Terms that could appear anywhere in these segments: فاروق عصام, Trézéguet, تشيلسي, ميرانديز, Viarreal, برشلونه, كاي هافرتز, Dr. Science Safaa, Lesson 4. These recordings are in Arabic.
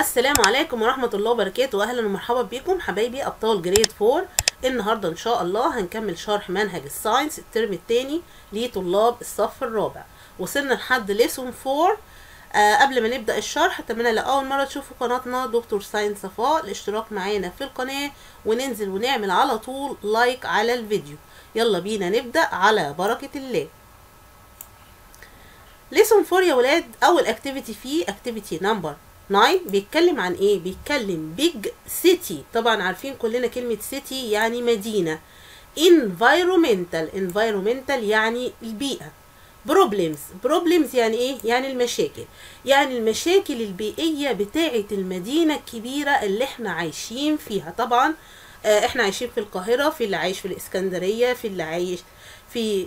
السلام عليكم ورحمه الله وبركاته، واهلا ومرحبا بكم حبايبي ابطال جريد 4. النهارده ان شاء الله هنكمل شرح منهج الساينس الترم الثاني لطلاب الصف الرابع. وصلنا لحد ليسون 4. قبل ما نبدا الشرح اتمنى لاول مره تشوفوا قناتنا دكتور ساينس صفاء، الاشتراك معانا في القناه وننزل ونعمل على طول لايك على الفيديو. يلا بينا نبدا على بركه الله. ليسون 4 يا ولاد، اول اكتيفيتي فيه اكتيفيتي نمبر 9. بيتكلم عن ايه؟ بيتكلم بيج سيتي. طبعا عارفين كلنا كلمة سيتي يعني مدينة. انفايرومنتال يعني البيئة. بروبلمز يعني ايه؟ يعني المشاكل. يعني المشاكل البيئية بتاعة المدينة الكبيرة اللي احنا عايشين فيها. طبعا احنا عايشين في القاهرة، في اللي عايش في الاسكندرية، في اللي عايش في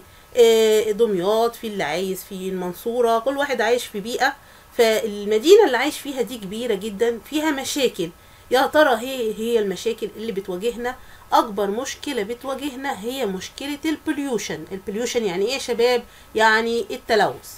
دمياط، في اللي عايش في المنصورة. كل واحد عايش في بيئة، فالمدينة اللي عايش فيها دي كبيرة جدا، فيها مشاكل. يا ترى هي المشاكل اللي بتواجهنا. اكبر مشكلة بتواجهنا هي مشكلة البليوشن يعني ايه يا شباب؟ يعني التلوث.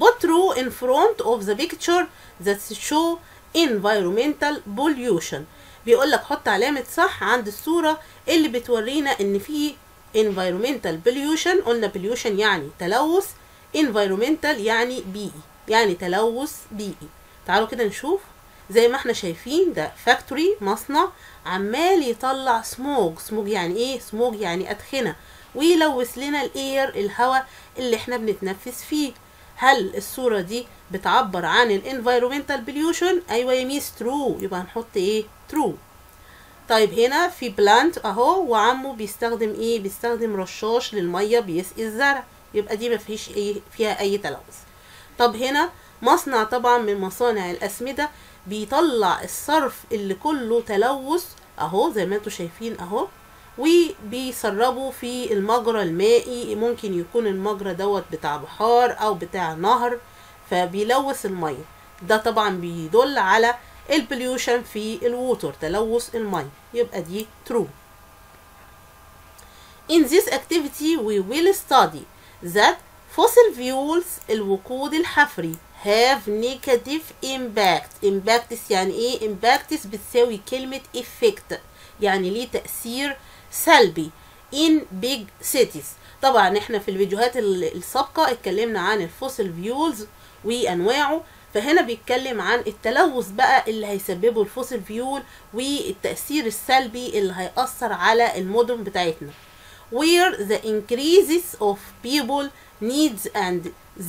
Put row in front of the picture that show environmental pollution. بيقولك حط علامة صح عند الصورة اللي بتورينا ان في environmental pollution. قلنا pollution يعني تلوث، environmental يعني بيئي، يعني تلوث بيئي. تعالوا كده نشوف. زي ما احنا شايفين ده فاكتوري، مصنع عمال يطلع سموج يعني ايه؟ سموج يعني ادخنه، ويلوث لنا الاير، الهواء اللي احنا بنتنفس فيه. هل الصوره دي بتعبر عن الانفايرومنتال بوليوشن؟ ايوه يا ميس، ترو. يبقى هنحط ايه؟ ترو. طيب هنا في بلانت اهو، وعمه بيستخدم ايه؟ بيستخدم رشاش للميه بيسقي الزرع، يبقى دي ما فيش ايه فيها اي تلوث. طب هنا مصنع طبعا من مصانع الاسمده بيطلع الصرف اللي كله تلوث اهو، زي ما انتم شايفين اهو، وبيسربوا في المجرى المائي. ممكن يكون المجرى دوت بتاع بحار او بتاع نهر، فبيلوث الميه. ده طبعا بيدل على البليوشن في الووتر، تلوث الميه، يبقى دي ترو. In this activity we will study that fossil fuels الوقود الحفري have negative impact. impacts يعني ايه؟ impacts بتساوي كلمة effect، يعني ليه تأثير سلبي in big cities. طبعا احنا في الفيديوهات السابقة اتكلمنا عن الفوسيل فيولز وانواعه، فهنا بيتكلم عن التلوث بقى اللي هيسببه الفوسيل فيول والتأثير السلبي اللي هيأثر على المدن بتاعتنا. where the increases of people needs and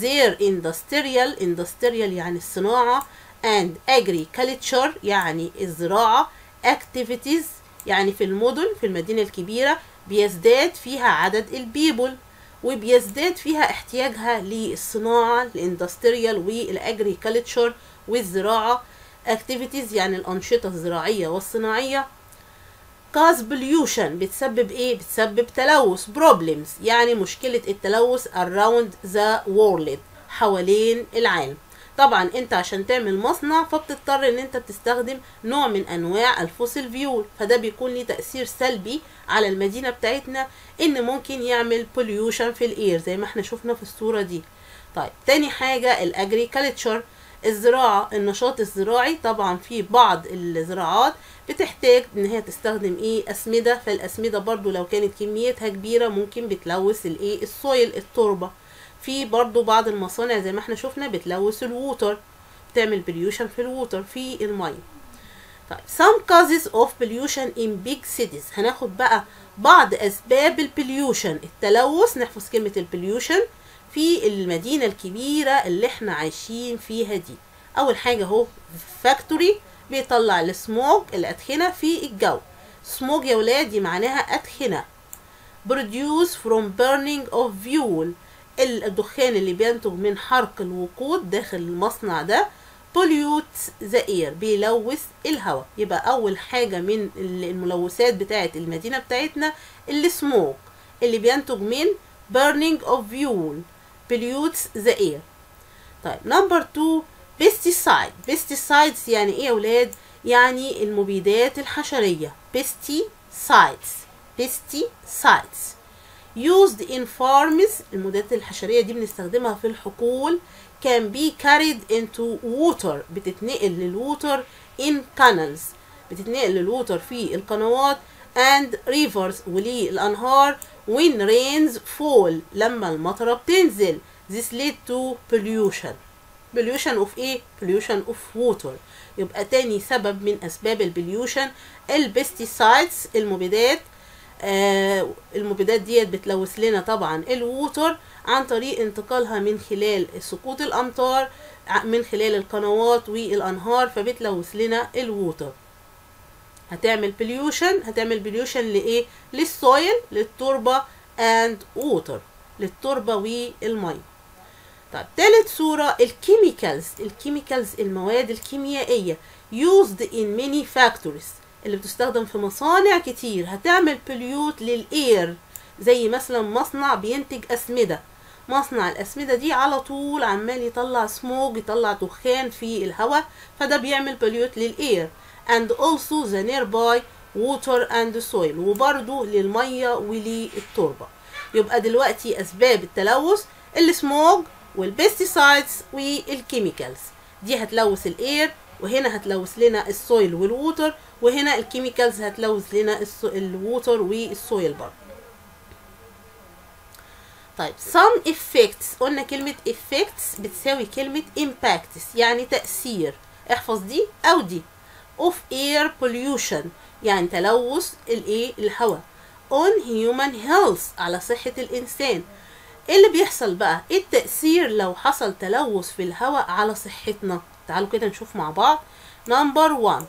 their industrial يعني الصناعة and agriculture يعني الزراعة activities يعني في المدن، في المدينة الكبيرة بيزداد فيها عدد البيبول، وبيزداد فيها احتياجها للصناعة الاندستريال والاجريكالتشر والزراعة activities يعني الأنشطة الزراعية والصناعية. cause pollution بتسبب ايه؟ بتسبب تلوث. problems يعني مشكلة التلوث around the world حوالين العالم. طبعا انت عشان تعمل مصنع فبتضطر ان انت بتستخدم نوع من انواع الفوسيل فيول، فده بيكون ليه تأثير سلبي على المدينة بتاعتنا، ان ممكن يعمل pollution في الاير زي ما احنا شفنا في الصورة دي. طيب تاني حاجة الاجريكالتشر، الزراعة، النشاط الزراعي. طبعا في بعض الزراعات بتحتاج ان هي تستخدم ايه؟ اسمدة، فالاسمدة برضو لو كانت كميتها كبيرة ممكن بتلوث الايه؟ السويل، التربة. في برضو بعض المصانع زي ما احنا شفنا بتلوث الووتر، بتعمل بليوشن في الووتر في المية. طيب some causes of pollution in big cities. هناخد بقى بعض اسباب البليوشن، التلوث. نحفظ كلمة البليوشن في المدينة الكبيرة اللي احنا عايشين فيها دي. اول حاجة اهو فاكتوري بيطلع السموج، الادخنة في الجو. سموج يا ولادي معناها ادخنة. produce from burning of fuel، الدخان اللي بينتج من حرق الوقود داخل المصنع ده. pollute the air، بيلوث الهواء. يبقى اول حاجة من الملوثات بتاعة المدينة بتاعتنا السموج اللي بينتج من burning of fuel pollutes the air. طيب نمبر 2 pesticides يعني ايه يا ولاد؟ يعني المبيدات الحشرية، pesticides used in farms. المبيدات الحشرية دي بنستخدمها في الحقول can be carried into water، بتتنقل للووتر in canals، بتتنقل للووتر في القنوات and rivers وللأنهار when rains fall، لما المطرة بتنزل. this lead to pollution. pollution of ايه؟ pollution of water. يبقى تاني سبب من أسباب البليوشن البستيسايدز، المبيدات. المبيدات ديت بتلوث لنا طبعا الووتر عن طريق انتقالها من خلال سقوط الأمطار من خلال القنوات والأنهار، فبتلوث لنا الووتر. هتعمل بليوشن، هتعمل بليوشن لإيه؟ للسويل، للتربة and water، للتربة والمي. طيب تالت صورة الكيميكالز، الكيميكالز المواد الكيميائية used in many factories، اللي بتستخدم في مصانع كتير، هتعمل بليوت للإير، زي مثلا مصنع بينتج أسمدة، مصنع الأسمدة دي على طول عمال يطلع سموج، يطلع دخان في الهواء، فده بيعمل بليوت للإير and also the nearby water and soil، وبرضه للمية وللتربة. يبقى دلوقتي أسباب التلوث السموج والبيستيسايدز والكيميكالز، دي هتلوث الاير، وهنا هتلوث لنا السويل والووتر، وهنا الكيميكالز هتلوث لنا الووتر والسويل برضه. طيب some effects، قلنا كلمة effects بتساوي كلمة impacts، يعني تأثير، احفظ دي أو دي. of air pollution يعني تلوث الايه؟ الهواء. on human health على صحة الإنسان. ايه اللي بيحصل بقى؟ ايه التأثير لو حصل تلوث في الهواء على صحتنا؟ تعالوا كده نشوف مع بعض. نمبر 1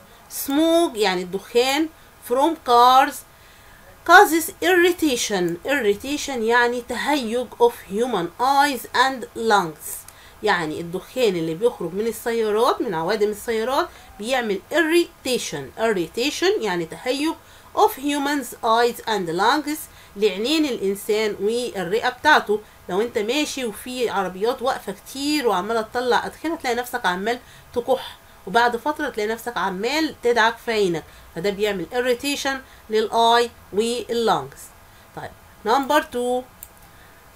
smoke يعني الدخان from cars causes irritation، irritation يعني تهيج of human eyes and lungs، يعني الدخان اللي بيخرج من السيارات من عوادم السيارات بيعمل irritation، irritation يعني تهيج of humans eyes and lungs، لعينين الانسان والرئه بتاعته. لو انت ماشي وفي عربيات واقفه كتير وعماله تطلع ادخنه، تلاقي نفسك عمال تكح، وبعد فتره تلاقي نفسك عمال تدعك في عينك، فده بيعمل irritation للاي واللنجز. طيب نمبر 2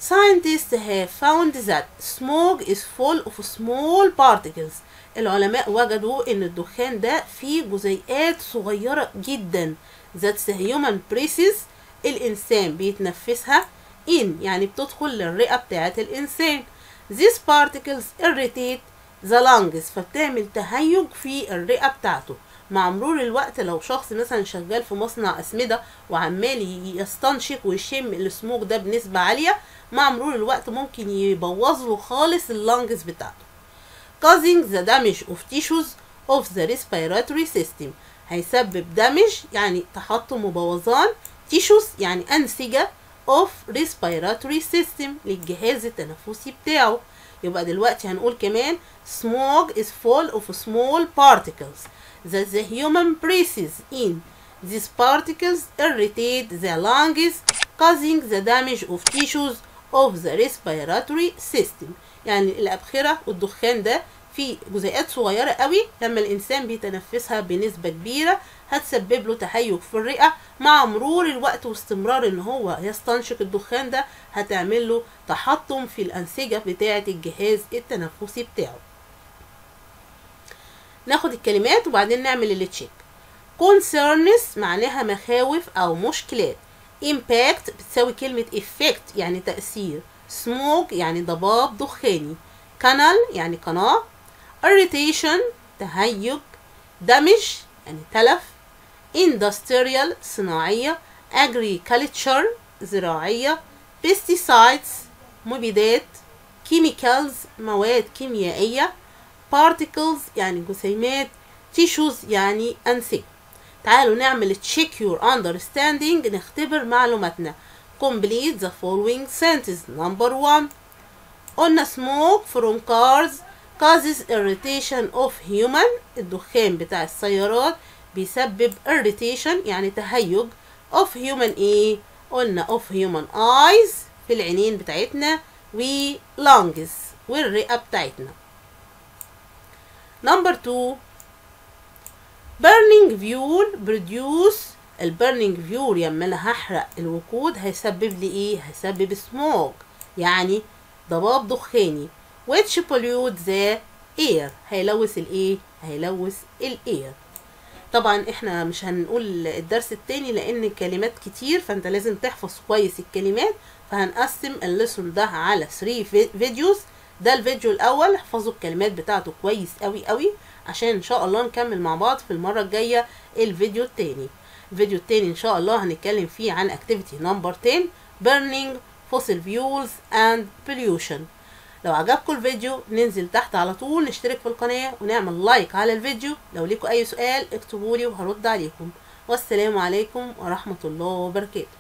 scientists have found that smoke is full of small particles، العلماء وجدوا ان الدخان ده فيه جزيئات صغيره جدا that the human breathes، الإنسان بيتنفسها in يعني بتدخل للرئة بتاعة الإنسان. these particles irritate the lungs، فبتعمل تهيج في الرئة بتاعته. مع مرور الوقت لو شخص مثلا شغال في مصنع أسمدة وعمال يستنشق ويشم السموك ده بنسبة عالية، مع مرور الوقت ممكن يبوظ له خالص اللنجز بتاعته. causing the damage of tissues of the respiratory system، هيسبب دامج يعني تحطم وبوظان تيشوز يعني أنسجة of respiratory system للجهاز التنفسي بتاعه. يبقى دلوقتي هنقول كمان smoke is full of small particles that the human breathes in. these particles irritate the lungs causing the damage of tissues of the respiratory system، يعني الأبخرة والدخان ده في جزيئات صغيرة قوي لما الإنسان بيتنفسها بنسبة كبيرة هتسبب له تهيج في الرئة. مع مرور الوقت واستمرار ان هو يستنشق الدخان ده هتعمل له تحطم في الأنسجة بتاعة الجهاز التنفسي بتاعه. ناخد الكلمات وبعدين نعمل اللي تشيك. concerns معناها مخاوف أو مشكلات. impact بتساوي كلمة effect يعني تأثير. smoke يعني ضباب دخاني. canal يعني قناة. irritation تهيج. damage يعني تلف. industrial صناعية. agriculture زراعية. pesticides مبيدات. chemicals مواد كيميائية. particles يعني جسيمات. tissues يعني أنسجة. تعالوا نعمل check your understanding، نختبر معلوماتنا. complete the following sentence. number 1 قلنا smoke from cars causes irritation of human، الدخان بتاع السيارات بيسبب irritation يعني تهيج of human ايه؟ قلنا of human eyes في العينين بتاعتنا و lungs والرئة بتاعتنا. number 2 burning fuel produce، الburning fuel لما انا هحرق الوقود هيسبب لي ايه؟ هيسبب smoke يعني ضباب دخاني. which pollute the air. هيلوث الايه؟ هيلوث الاير. طبعا احنا مش هنقول الدرس التاني لان الكلمات كتير، فانت لازم تحفظ كويس الكلمات. فهنقسم الليسون ده على 3 فيديوز. ده الفيديو الاول، احفظوا الكلمات بتاعته كويس قوي قوي عشان ان شاء الله نكمل مع بعض في المره الجايه الفيديو التاني. الفيديو التاني ان شاء الله هنتكلم فيه عن اكتيفيتي نمبر 10 burning fossil fuels and pollution. لو عجبكم الفيديو ننزل تحت على طول نشترك في القناه ونعمل لايك على الفيديو. لو ليكم اي سؤال اكتبوا لي وهرد عليكم. والسلام عليكم ورحمه الله وبركاته.